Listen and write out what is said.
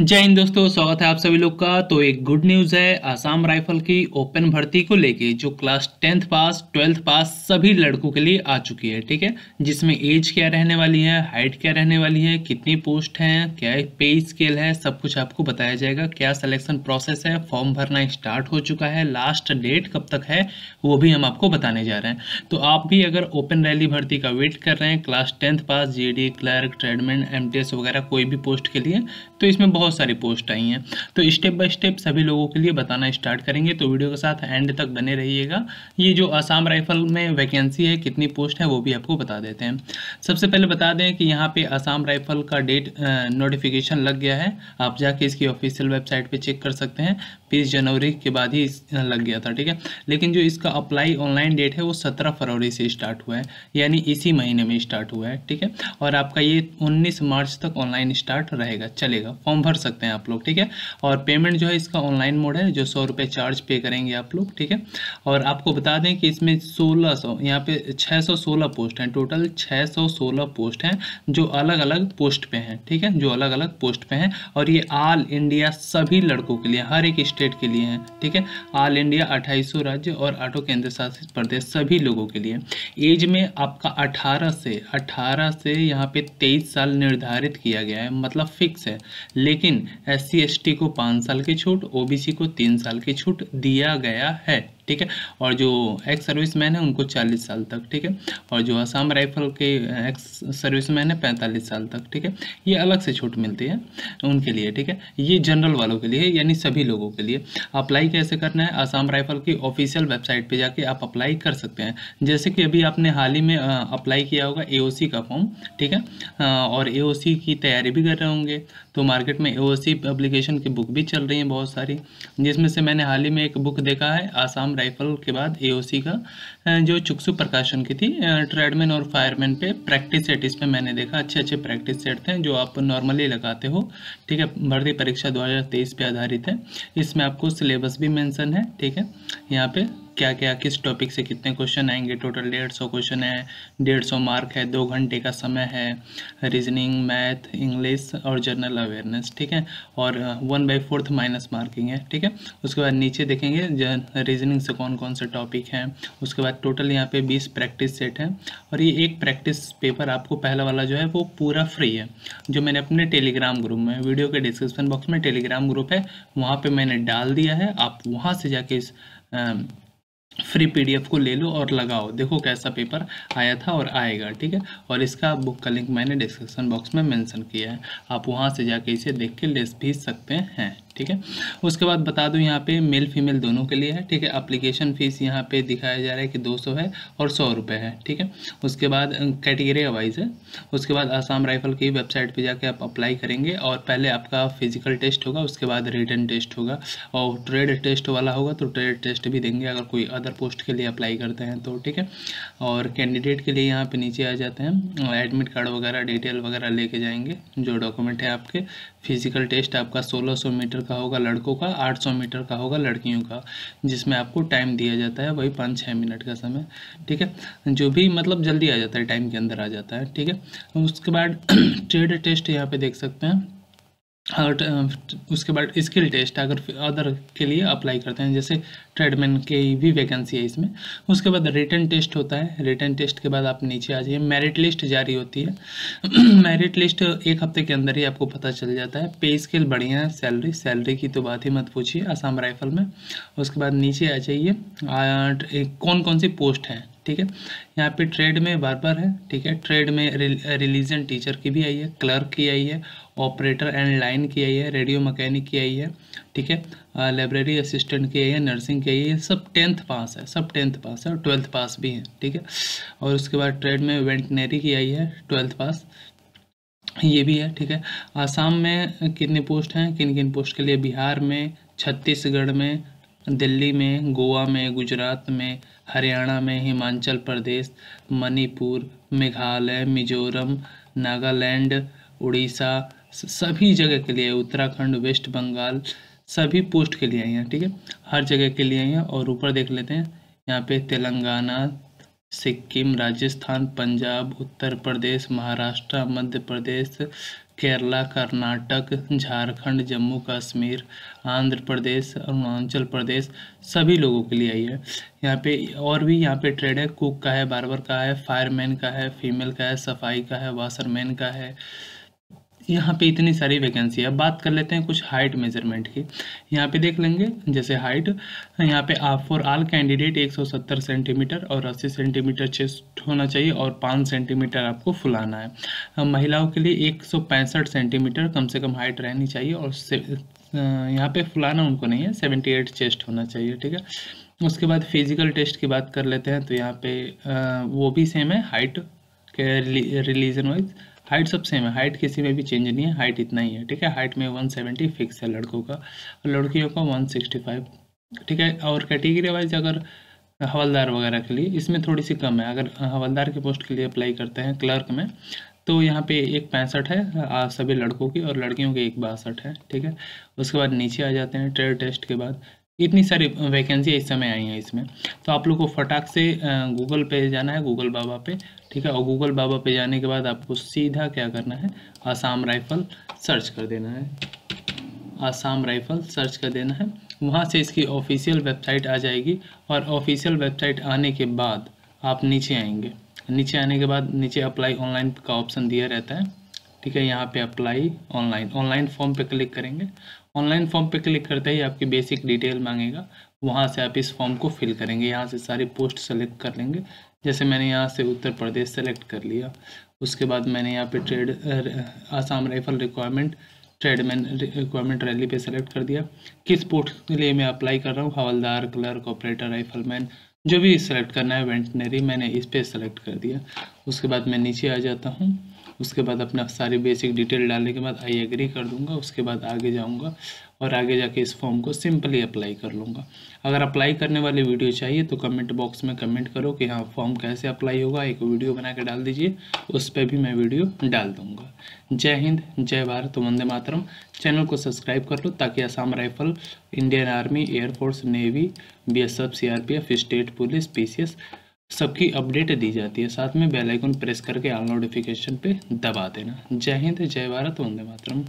जय हिंद दोस्तों, स्वागत है आप सभी लोग का। तो एक गुड न्यूज है आसाम राइफल की ओपन भर्ती को लेके, जो क्लास 10th पास 12th पास सभी लड़कों के लिए आ चुकी है। ठीक है, जिसमें एज क्या रहने वाली है, हाइट क्या रहने वाली है, कितनी पोस्ट हैं, क्या पे स्केल है, सब कुछ आपको बताया जाएगा। क्या सिलेक्शन प्रोसेस है, फॉर्म भरना स्टार्ट हो चुका है, लास्ट डेट कब तक है वो भी हम आपको बताने जा रहे हैं। तो आप भी अगर ओपन रैली भर्ती का वेट कर रहे हैं क्लास 10th पास, GD, क्लर्क, ट्रेडमैन, MTS वगैरह कोई भी पोस्ट के लिए, तो इसमें बहुत सारी पोस्ट आई हैं। तो स्टेप बाय स्टेप सभी लोगों के लिए बताना स्टार्ट करेंगे, तो वीडियो के साथ एंड तक बने रहिएगा। ये जो आसाम राइफल में वैकेंसी है, कितनी पोस्ट है वो भी आपको बता देते हैं। सबसे पहले बता दें कि यहाँ पे आसाम राइफल का डेट नोटिफिकेशन लग गया है। आप जाके इसकी ऑफिशियल वेबसाइट पे चेक कर सकते हैं। 20 जनवरी के बाद ही लग गया था, ठीक है। लेकिन जो इसका अप्लाई ऑनलाइन डेट है वो 17 फरवरी से स्टार्ट हुआ है, यानी इसी महीने में स्टार्ट हुआ है, ठीक है। और आपका ये 19 मार्च तक ऑनलाइन स्टार्ट रहेगा, चलेगा, फॉर्म भर सकते हैं आप लोग, ठीक है। और पेमेंट जो है इसका ऑनलाइन मोड है, जो 100 रुपये चार्ज पे करेंगे आप लोग, ठीक है। और आपको बता दें कि इसमें 1600 यहाँ पे 616 पोस्ट हैं, टोटल 616 पोस्ट हैं जो अलग अलग पोस्ट पे हैं, ठीक है, जो अलग अलग पोस्ट पे हैं। और ये ऑल इंडिया सभी लड़कों के लिए, हर एक स्टेट के लिए हैं, ठीक है। ऑल इंडिया 2800 राज्य और 8 केंद्र शासित प्रदेश सभी लोगों के लिए। एज में आपका 18 से यहाँ पे 23 साल निर्धारित किया गया है, मतलब फिक्स है। लेकिन SC/ST को 5 साल की छूट, OBC को 3 साल की छूट दिया गया है, ठीक है। और जो एक्स सर्विसमैन है उनको 40 साल तक, ठीक है। और जो आसाम राइफल के एक्स सर्विसमैन है 45 साल तक, ठीक है। ये अलग से छूट मिलती है उनके लिए, ठीक है। ये जनरल वालों के लिए, यानी सभी लोगों के लिए। अप्लाई कैसे करना है, आसाम राइफल की ऑफिशियल वेबसाइट पे जाके आप अप्लाई कर सकते हैं। जैसे कि अभी आपने हाल ही में अप्लाई किया होगा AOC का फॉर्म, ठीक है। और AOC की तैयारी भी कर रहे होंगे, तो मार्केट में AOC एप्लीकेशन की बुक भी चल रही हैं बहुत सारी, जिसमें से मैंने हाल ही में एक बुक देखा है आसाम राइफल के बाद AOC का, जो चक्सू प्रकाशन की थी। ट्रेडमैन और फायरमैन पे प्रैक्टिस सेट, इसमें मैंने देखा अच्छे प्रैक्टिस सेट थे जो आप नॉर्मली लगाते हो, ठीक है। भर्ती परीक्षा 2023 पे आधारित है। इसमें आपको सिलेबस भी मेंशन है, ठीक है। यहाँ पे क्या क्या किस टॉपिक से कितने क्वेश्चन आएंगे, टोटल 150 क्वेश्चन है, 150 मार्क है, 2 घंटे का समय है, रीजनिंग, मैथ, इंग्लिश और जनरल अवेयरनेस, ठीक है। और 1/4 माइनस मार्किंग है, ठीक है। उसके बाद नीचे देखेंगे रीजनिंग से कौन कौन से टॉपिक हैं। उसके बाद टोटल यहाँ पे 20 प्रैक्टिस सेट हैं। और ये एक प्रैक्टिस पेपर आपको पहला वाला जो है वो पूरा फ्री है, जो मैंने अपने टेलीग्राम ग्रुप में, वीडियो के डिस्क्रिप्शन बॉक्स में टेलीग्राम ग्रुप है, वहाँ पर मैंने डाल दिया है। आप वहाँ से जाके इस फ्री PDF को ले लो और लगाओ, देखो कैसा पेपर आया था और आएगा, ठीक है। और इसका बुक का लिंक मैंने डिस्क्रिप्शन बॉक्स में मेंशन किया है, आप वहां से जाके इसे देख के ले भी सकते हैं, ठीक है। उसके बाद बता दूं यहाँ पे मेल फीमेल दोनों के लिए है, ठीक है। एप्लीकेशन फ़ीस यहाँ पे दिखाया जा रहा है कि 200 है और 100 रुपये है, ठीक है। उसके बाद कैटेगरी वाइज है। उसके बाद आसाम राइफल की वेबसाइट पे जाके आप अप्लाई करेंगे, और पहले आपका फिजिकल टेस्ट होगा, उसके बाद रिटन टेस्ट होगा, और ट्रेड टेस्ट वाला होगा तो ट्रेड टेस्ट भी देंगे अगर कोई अदर पोस्ट के लिए अप्लाई करते हैं तो, ठीक है। और कैंडिडेट के लिए यहाँ पर नीचे आ जाते हैं, एडमिट कार्ड वगैरह डिटेल वगैरह लेके जाएंगे, जो डॉक्यूमेंट है आपके। फिजिकल टेस्ट आपका 1600 मीटर का होगा लड़कों का, 800 मीटर का होगा लड़कियों का, जिसमें आपको टाइम दिया जाता है वही 5-6 मिनट का समय, ठीक है। जो भी मतलब जल्दी आ जाता है, टाइम के अंदर आ जाता है, ठीक है। उसके बाद ट्रेड टेस्ट यहाँ पे देख सकते हैं। और उसके बाद स्किल टेस्ट अगर अदर के लिए अप्लाई करते हैं, जैसे ट्रेडमैन की भी वैकेंसी है इसमें। उसके बाद रिटन टेस्ट होता है। रिटन टेस्ट के बाद आप नीचे आ जाइए, मेरिट लिस्ट जारी होती है। मेरिट लिस्ट एक हफ्ते के अंदर ही आपको पता चल जाता है। पे स्केल बढ़िया है, सैलरी की तो बात ही मत पूछिए आसाम राइफल में। उसके बाद नीचे आ जाइए, कौन कौन सी पोस्ट हैं, ठीक है। यहाँ पे ट्रेड में बार है, ठीक है। ट्रेड में रिलीजन टीचर की भी आई है, क्लर्क की आई है, ऑपरेटर एंड लाइन की आई है, रेडियो मैकेनिक की आई है, ठीक है। लाइब्रेरी असिस्टेंट की आई है, नर्सिंग की आई है। सब 10th पास है और 12th पास भी है, ठीक है। और उसके बाद ट्रेड में वेटनरी की आई है, 12th पास ये भी है, ठीक है। आसाम में कितने पोस्ट हैं, किन किन पोस्ट के लिए, बिहार में, छत्तीसगढ़ में, दिल्ली में, गोवा में, गुजरात में, हरियाणा में, हिमाचल प्रदेश, मणिपुर, मेघालय, मिजोरम, नागालैंड, उड़ीसा, सभी जगह के लिए, उत्तराखंड, वेस्ट बंगाल, सभी पोस्ट के लिए आई हैं, ठीक है। हर जगह के लिए आई हैं। और ऊपर देख लेते हैं, यहाँ पे तेलंगाना, सिक्किम, राजस्थान, पंजाब, उत्तर प्रदेश, महाराष्ट्र, मध्य प्रदेश, केरला, कर्नाटक, झारखंड, जम्मू कश्मीर, आंध्र प्रदेश, अरुणाचल प्रदेश सभी लोगों के लिए आई है। यहाँ पे और भी यहाँ पे ट्रेड है, कुक का है, बार्बर का है, फायरमैन का है, फीमेल का है, सफाई का है, वाशरमैन का है। यहाँ पे इतनी सारी वैकेंसी है। अब बात कर लेते हैं कुछ हाइट मेजरमेंट की। यहाँ पे देख लेंगे जैसे हाइट, यहाँ पे फॉर ऑल कैंडिडेट 170 सेंटीमीटर और 80 सेंटीमीटर चेस्ट होना चाहिए और 5 सेंटीमीटर आपको फुलाना है। महिलाओं के लिए 165 सेंटीमीटर कम से कम हाइट रहनी चाहिए और यहाँ पे फुलाना उनको नहीं है, 78 चेस्ट होना चाहिए, ठीक है। उसके बाद फिजिकल टेस्ट की बात कर लेते हैं, तो यहाँ पे वो भी सेम है, हाइट के रिलीजन वाइज हाइट सब सेम है, हाइट किसी में भी चेंज नहीं है, हाइट इतना ही है, ठीक है। हाइट में 170 फिक्स है लड़कों का और लड़कियों का 165, ठीक है। और कैटेगरी वाइज अगर हवलदार वगैरह के लिए इसमें थोड़ी सी कम है, अगर हवलदार के पोस्ट के लिए अप्लाई करते हैं क्लर्क में तो यहाँ पे 165 है सभी लड़कों की और लड़कियों के 162 है, ठीक है। उसके बाद नीचे आ जाते हैं ट्रेड टेस्ट के बाद। इतनी सारी वैकेंसी इस समय आई हैं इसमें, तो आप लोग को फटाक से गूगल पे जाना है, गूगल बाबा पे, ठीक है। और गूगल बाबा पे जाने के बाद आपको सीधा क्या करना है, आसाम राइफल सर्च कर देना है, आसाम राइफल सर्च कर देना है। वहाँ से इसकी ऑफिशियल वेबसाइट आ जाएगी और ऑफिशियल वेबसाइट आने के बाद आप नीचे आएंगे। नीचे आने के बाद नीचे अप्लाई ऑनलाइन का ऑप्शन दिया रहता है, ठीक है। यहाँ पे अप्लाई ऑनलाइन, ऑनलाइन फॉर्म पे क्लिक करेंगे। ऑनलाइन फॉर्म पे क्लिक करते ही आपकी बेसिक डिटेल मांगेगा, वहाँ से आप इस फॉर्म को फिल करेंगे। यहाँ से सारी पोस्ट सेलेक्ट कर लेंगे, जैसे मैंने यहाँ से उत्तर प्रदेश सेलेक्ट कर लिया। उसके बाद मैंने यहाँ पे trade Assam rifle requirement tradesman requirement rally पे सेलेक्ट कर दिया। किस पोस्ट के लिए मैं अप्लाई कर रहा हूँ, हवलदार, क्लर्क, ऑपरेटर, राइफलमैन, जो भी सिलेक्ट करना है, वेटनरी, मैंने इस पर सेलेक्ट कर दिया। उसके बाद मैं नीचे आ जाता हूँ, उसके बाद अपना सारी बेसिक डिटेल डालने के बाद आई एग्री कर दूंगा। उसके बाद आगे जाऊंगा और आगे जाके इस फॉर्म को सिंपली अप्लाई कर लूँगा। अगर अप्लाई करने वाली वीडियो चाहिए तो कमेंट बॉक्स में कमेंट करो कि हाँ फॉर्म कैसे अप्लाई होगा, एक वीडियो बना के डाल दीजिए, उस पर भी मैं वीडियो डाल दूँगा। जय हिंद, जय भारत, वंदे मातरम। चैनल को सब्सक्राइब कर लो ताकि Assam rifle, Indian army, air force, navy, BSF, CRPF, state police, PCS सबकी अपडेट दी जाती है। साथ में बेल आइकन प्रेस करके ऑल नोटिफिकेशन पे दबा देना। जय हिंद, जय भारत, वंदे मातरम।